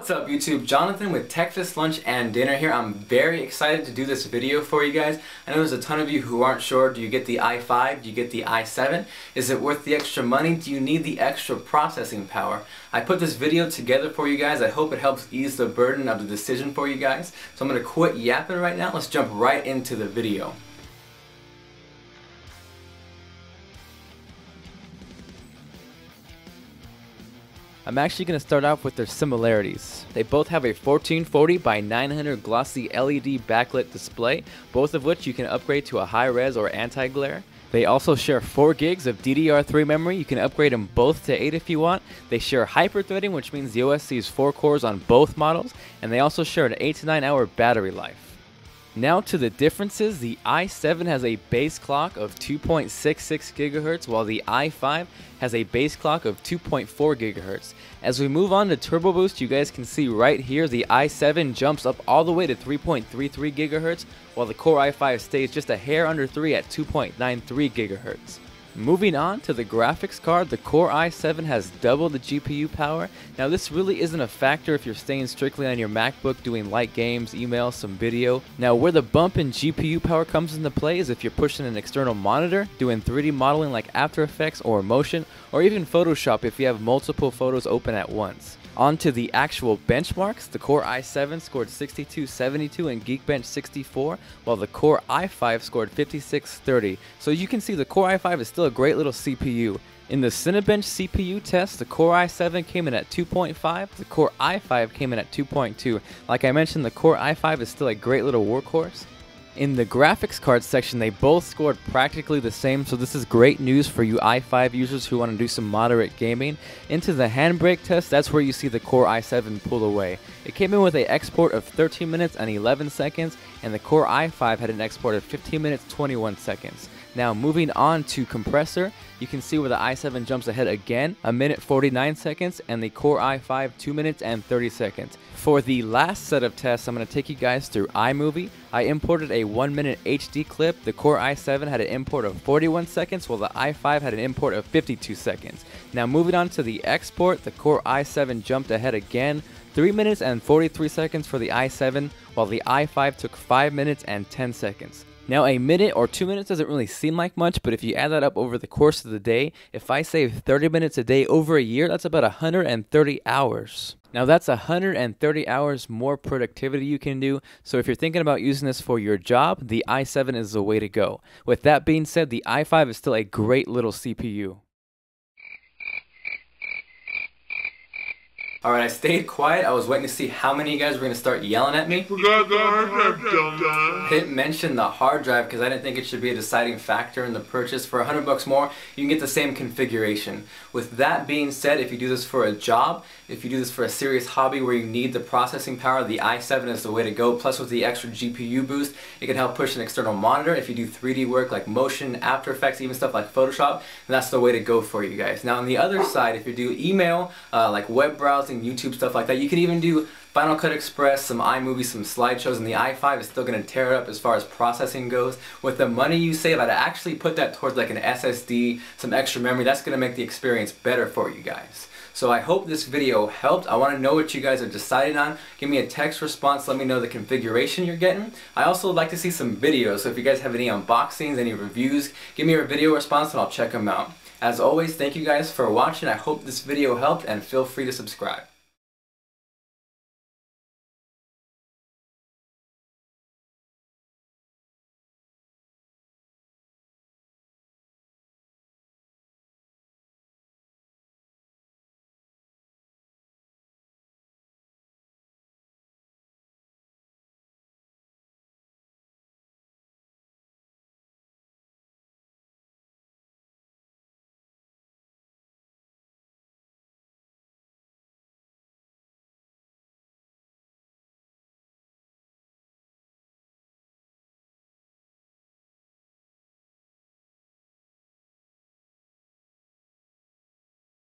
What's up YouTube? Jonathan with Techfast Lunch and Dinner here. I'm very excited to do this video for you guys. I know there's a ton of you who aren't sure. Do you get the i5? Do you get the i7? Is it worth the extra money? Do you need the extra processing power? I put this video together for you guys. I hope it helps ease the burden of the decision for you guys. So I'm going to quit yapping right now. Let's jump right into the video. I'm actually going to start off with their similarities. They both have a 1440 by 900 glossy LED backlit display, both of which you can upgrade to a high res or anti-glare. They also share 4 gigs of DDR3 memory. You can upgrade them both to 8 if you want. They share hyper-threading, which means the OS sees 4 cores on both models, and they also share an 8 to 9 hour battery life. Now to the differences, the i7 has a base clock of 2.66 GHz while the i5 has a base clock of 2.4 GHz. As we move on to Turbo Boost, you guys can see right here the i7 jumps up all the way to 3.33 GHz while the Core i5 stays just a hair under 3 at 2.93 GHz. Moving on to the graphics card, the Core i7 has double the GPU power. Now this really isn't a factor if you're staying strictly on your MacBook doing light games, email, some video. Now where the bump in GPU power comes into play is if you're pushing an external monitor, doing 3D modeling like After Effects or Motion, or even Photoshop if you have multiple photos open at once. On to the actual benchmarks, the Core i7 scored 6272 and Geekbench 64, while the Core i5 scored 5630. So you can see the Core i5 is still a great little CPU. In the Cinebench CPU test, the Core i7 came in at 2.5, the Core i5 came in at 2.2. Like I mentioned, the Core i5 is still a great little workhorse. In the graphics card section, they both scored practically the same, so this is great news for you i5 users who want to do some moderate gaming. Into the Handbrake test, that's where you see the Core i7 pull away. It came in with an export of 13 minutes and 11 seconds, and the Core i5 had an export of 15 minutes, 21 seconds. Now moving on to Compressor, you can see where the i7 jumps ahead again, 1 minute 49 seconds, and the Core i5 2 minutes and 30 seconds. For the last set of tests, I'm going to take you guys through iMovie. I imported a 1 minute HD clip, the Core i7 had an import of 41 seconds, while the i5 had an import of 52 seconds. Now moving on to the export, the Core i7 jumped ahead again, 3 minutes and 43 seconds for the i7, while the i5 took 5 minutes and 10 seconds. Now a minute or 2 minutes doesn't really seem like much, but if you add that up over the course of the day, if I save 30 minutes a day over a year, that's about 130 hours. Now that's 130 hours more productivity you can do, so if you're thinking about using this for your job, the i7 is the way to go. With that being said, the i5 is still a great little CPU. Alright, I stayed quiet. I was waiting to see how many of you guys were going to start yelling at me. I didn't mention the hard drive because I didn't think it should be a deciding factor in the purchase. For $100 more, you can get the same configuration. With that being said, if you do this for a job, if you do this for a serious hobby where you need the processing power, the i7 is the way to go. Plus with the extra GPU boost, it can help push an external monitor. If you do 3D work like Motion, After Effects, even stuff like Photoshop, that's the way to go for you guys. Now on the other side, if you do email, like web browsing, YouTube, stuff like that. You can even do Final Cut Express, some iMovie, some slideshows, and the i5 is still going to tear it up as far as processing goes. With the money you save, I'd actually put that towards like an SSD, some extra memory. That's going to make the experience better for you guys. So I hope this video helped. I want to know what you guys have decided on. Give me a text response. Let me know the configuration you're getting. I also would like to see some videos, so if you guys have any unboxings, any reviews, give me a video response and I'll check them out. As always, thank you guys for watching. I hope this video helped and feel free to subscribe.